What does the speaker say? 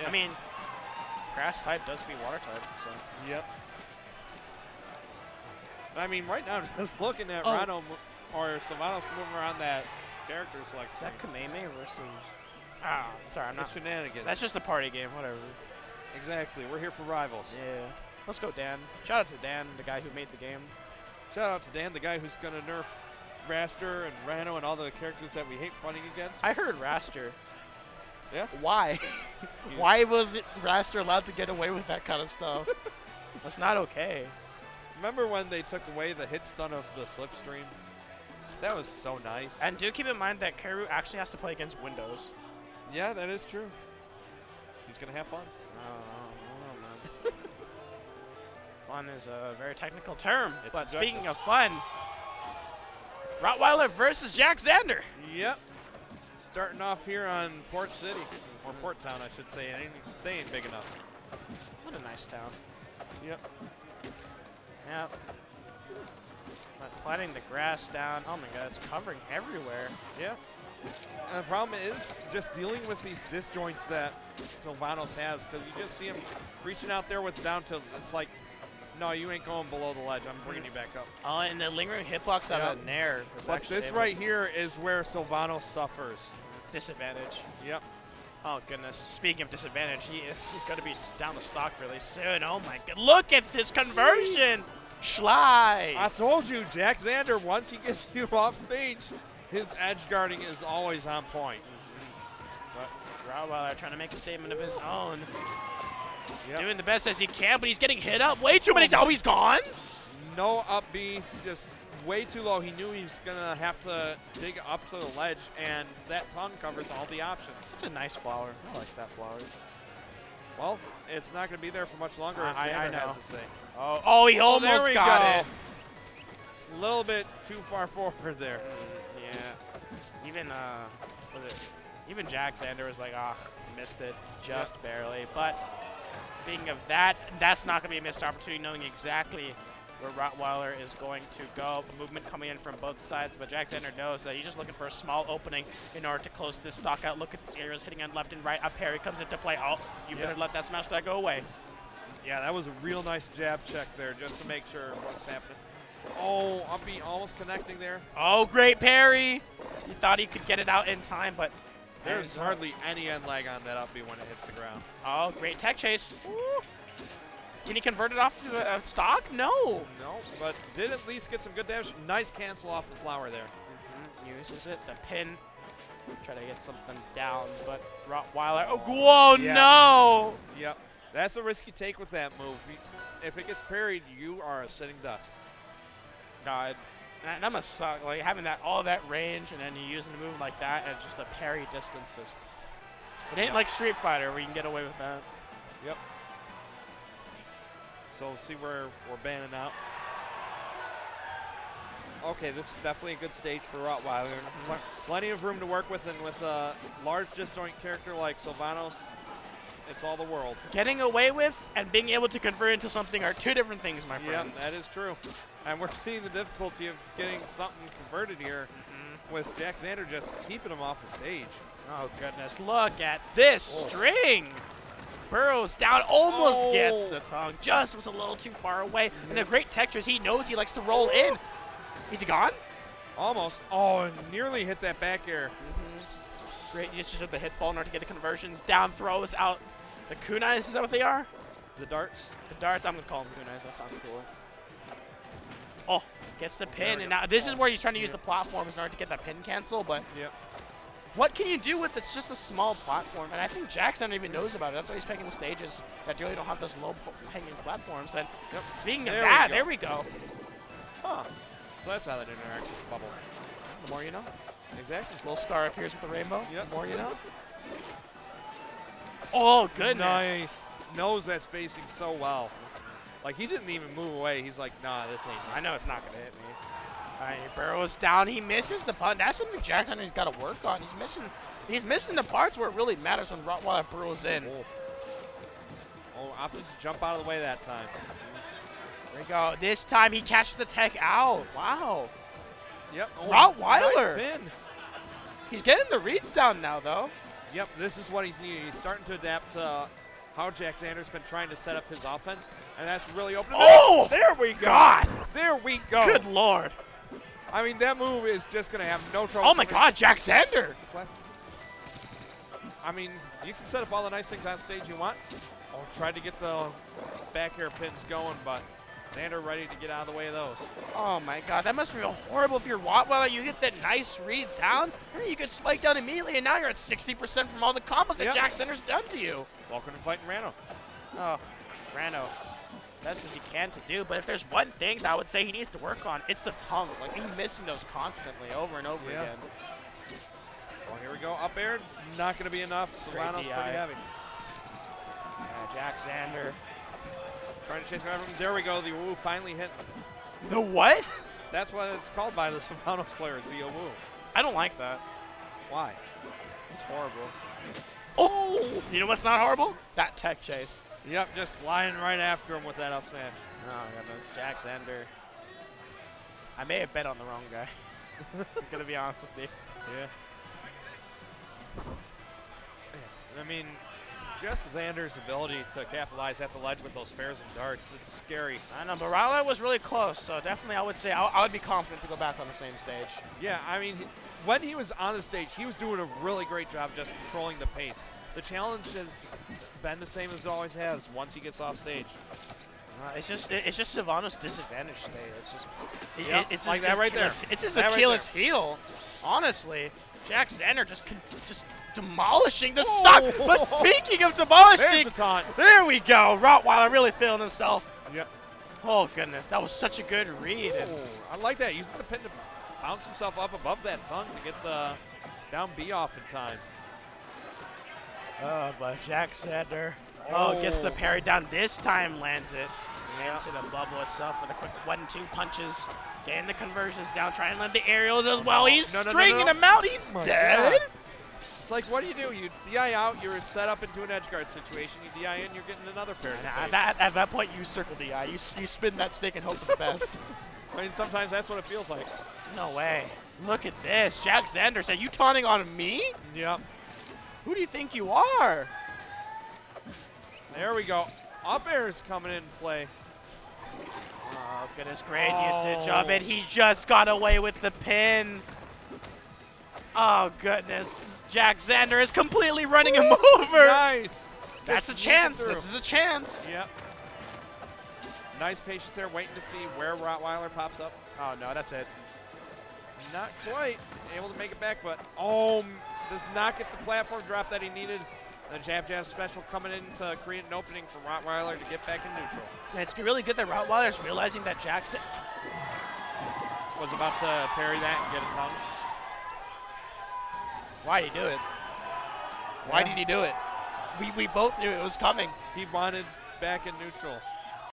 Yeah. I mean, grass type does beat water type, so. Yep. I mean, right now, just looking at Ranno or Sylvanos moving around that character selection. Is that Kamehameha versus... Oh, sorry, I'm not... It's shenanigans. That's just a party game, whatever. Exactly. We're here for rivals. Yeah. Let's go, Dan. Shout out to Dan, the guy who made the game. Shout out to Dan, the guy who's going to nerf Raster and Ranno and all the characters that we hate fighting against. I heard Raster. Yeah? Why? Why was it Raster allowed to get away with that kind of stuff? That's not okay. Remember when they took away the hit stun of the slipstream? That was so nice. And do keep in mind that Karu actually has to play against Windows. Yeah, that is true. He's going to have fun. I don't know. Fun is a very technical term, it's but objective. Speaking of fun, Rottweiler versus JackZander. Yep. Starting off here on Port City, or Port Town, I should say. They ain't big enough. What a nice town. Yep. Yep. But planting the grass down. Oh my God, it's covering everywhere. Yeah. And the problem is just dealing with these disjoints that Sylvanos has, because you just see him reaching out there with the down tilt. It's like, no, you ain't going below the ledge. I'm bringing you back up. Oh, and the lingering hitbox out of Nair. But this right here is where Sylvanos suffers. Disadvantage. Yep. Oh, goodness. Speaking of disadvantage, he's going to be down the stock really soon. Oh, my God. Look at this conversion. Schlies. I told you, JackZander, once he gets you off stage, his edge guarding is always on point. But Rottweiler trying to make a statement of his own. Yep. Doing the best as he can, but he's getting hit up way too many times. Oh, he's gone? No up B, just way too low. He knew he was going to have to dig up to the ledge, and that tongue covers all the options. It's a nice flower. I like that flower. Well, it's not going to be there for much longer. I know. Has to say. Oh, oh, he almost got it. A little bit too far forward there. Yeah. Even JackZander was like, ah, missed it just barely. But speaking of that, that's not going to be a missed opportunity, knowing exactly where Rottweiler is going to go. Movement coming in from both sides, but JackZander knows that he's just looking for a small opening in order to close this stock out. Look at this area, hitting on left and right. A parry comes into play. Oh, you better let that smash that go away. Yeah, that was a real nice jab check there just to make sure what's happening. Oh, Uppy almost connecting there. Oh, great parry. He thought he could get it out in time, but there's hardly any end lag on that Uppy when it hits the ground. Oh, great tech chase. Woo. Can he convert it off to the stock? No. No, but did at least get some good damage. Nice cancel off the flower there. Uses it, the pin. Try to get something down, but Rottweiler. Oh, whoa, no. Yep. That's a risk you take with that move. If it gets parried, you are a sitting duck. God. And that must suck, like having that all that range and then you're using a move like that and just a parry distances. It ain't like Street Fighter where you can get away with that. Yep. So see where we're banning out. Okay, this is definitely a good stage for Rottweiler. Plenty of room to work with, and with a large disjoint character like Sylvanos, it's all the world. Getting away with and being able to convert into something are two different things, my friend. Yeah, that is true. And we're seeing the difficulty of getting something converted here with JackZander just keeping him off the stage. Oh, goodness. Look at this string. Burrows down, almost gets the tongue. Just was a little too far away. And the great textures, he knows he likes to roll in. Is he gone? Almost. Oh, nearly hit that back air. Great usage of the hit fall in order to get the conversions. Down throws out. The kunais, is that what they are? The darts? The darts, I'm going to call them kunais. That sounds cool. Oh, gets the pin, and now this is where he's trying to use the platforms in order to get that pin cancel, but what can you do with it's just a small platform? And I think JackZander even knows about it. That's why he's picking the stages that really don't have those low-hanging platforms. And speaking of that, there we go. Huh. So that's how that interacts with the bubble. The more you know. Exactly. Little star appears with the rainbow. Yep. The more you know. Oh, goodness. Nice. Knows that spacing so well. Like, he didn't even move away. He's like, nah, this ain't me. I know it's not going to hit me. All right, he burrows down. He misses the punt. That's something JackZander's got to work on. He's missing the parts where it really matters when Rottweiler burrows in. Oh, opted to jump out of the way that time. There we go. This time he catched the tech out. Wow. Yep. Oh, Rottweiler. Nice pin. He's getting the reads down now, though. Yep, this is what he's needed. He's starting to adapt how JackZander's been trying to set up his offense, and that's really open. Oh! There we go! God! There we go! Good lord! I mean, that move is just going to have no trouble. Oh my god, JackZander! I mean, you can set up all the nice things on stage you want. Oh, tried to get the back air pins going, but Xander ready to get out of the way of those. Oh my god, that must feel horrible if you're Rottweiler. You get that nice read down, you get spiked down immediately, and now you're at 60% from all the combos that JackZander's done to you. Welcome to fighting Ranno. Oh, Ranno. Best as he can to do, but if there's one thing that I would say he needs to work on, it's the tongue. Like, he's missing those constantly over and over again. Well, here we go. Up air, not going to be enough. Sylvanos pretty heavy. Yeah, JackZander. Trying to chase him. There we go. The woo finally hit. The what? That's what it's called by the Sylvanos players, the woo. I don't like that. Why? It's horrible. Oh! You know what's not horrible? That tech chase. Yep, just sliding right after him with that up smash. Oh, goodness. JackZander. I may have bet on the wrong guy. I'm going to be honest with you. Yeah. I mean, just Xander's ability to capitalize at the ledge with those fairs and darts, it's scary. I know, but Rottweiler was really close, so definitely I would say I would be confident to go back on the same stage. Yeah, I mean, when he was on the stage, he was doing a really great job just controlling the pace. The challenge has been the same as it always has once he gets off stage. It's just Sylvanos' disadvantage today. It's just it's like his, that right there. It's his Achilles heel, honestly. JackZander just demolishing the stock. But speaking of demolishing, the there we go. Rottweiler really feeling himself. Yep. Oh goodness, that was such a good read. I like that. Using the pin to bounce himself up above that tongue to get the down B off in time. Oh, but JackZander. Oh, gets the parry down. This time lands it. Into the bubble itself with a quick 1-2 punches. Getting the conversions down. Trying to land the aerials as well. He's stringing him out. He's dead. God. It's like, what do? You DI out, you're set up into an edge guard situation. You DI in, you're getting another fair. At that point, you circle DI. You spin that stick and hope for the best. I mean, sometimes that's what it feels like. No way. Look at this. JackZander said, you taunting on me? Yep. Who do you think you are? There we go. Up air is coming in play. Oh, goodness, great usage of it. He just got away with the pin. Oh, goodness. JackZander is completely running him over. Nice. That's a chance. This is a chance. Yep. Nice patience there, waiting to see where Rottweiler pops up. Oh, no, that's it. Not quite able to make it back, but does not get the platform drop that he needed. The jab-jab special coming in to create an opening for Rottweiler to get back in neutral. Yeah, it's really good that Rottweiler's realizing that JackZander was about to parry that and get a tongue. Why did he do it? Why did he do it? We both knew it was coming. He wanted back in neutral.